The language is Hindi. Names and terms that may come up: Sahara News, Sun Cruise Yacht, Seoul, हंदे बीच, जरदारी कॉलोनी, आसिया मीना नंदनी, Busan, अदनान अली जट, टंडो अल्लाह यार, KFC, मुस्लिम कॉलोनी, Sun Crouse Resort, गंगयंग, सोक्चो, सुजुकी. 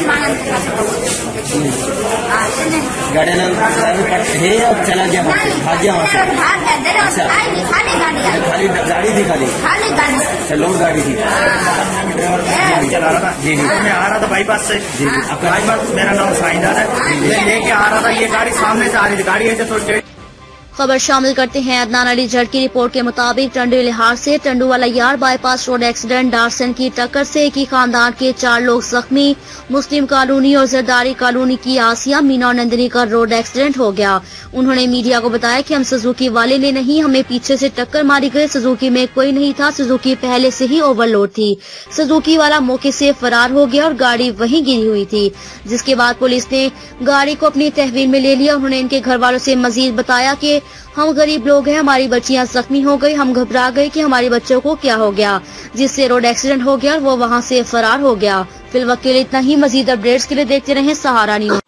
चला गया गाड़ी थी खाली लोड गाड़ी थी चला रहा था जी जी मैं आ रहा था बाईपास से जी जी आपका बाईपास मेरा नाम साइंदा है मैं लेके आ रहा था ये गाड़ी सामने से आ रही थी गाड़ी ऐसे तो। खबर शामिल करते हैं अदनान अली जट की रिपोर्ट के मुताबिक टंडो अल्लाह से टंडो अल्लाह यार बाईपास रोड एक्सीडेंट डार्सन की टक्कर से एक ही खानदान के 4 लोग जख्मी। मुस्लिम कॉलोनी और जरदारी कॉलोनी की आसिया मीना नंदनी का रोड एक्सीडेंट हो गया। उन्होंने मीडिया को बताया कि हम सुजुकी वाले ने नहीं, हमें पीछे से टक्कर मारी गई। सुजुकी में कोई नहीं था, सुजुकी पहले से ही ओवरलोड थी। सुजुकी वाला मौके से फरार हो गया और गाड़ी वहीं गिरी हुई थी, जिसके बाद पुलिस ने गाड़ी को अपनी तहवील में ले लिया। उन्होंने इनके घर वालों से मजीद बताया कि हम गरीब लोग हैं, हमारी बच्चियां जख्मी हो गई, हम घबरा गए कि हमारे बच्चों को क्या हो गया, जिससे रोड एक्सीडेंट हो गया और वो वहां से फरार हो गया। फिलहाल के लिए इतना ही। मजीद अपडेट्स के लिए देखते रहें सहारा न्यूज।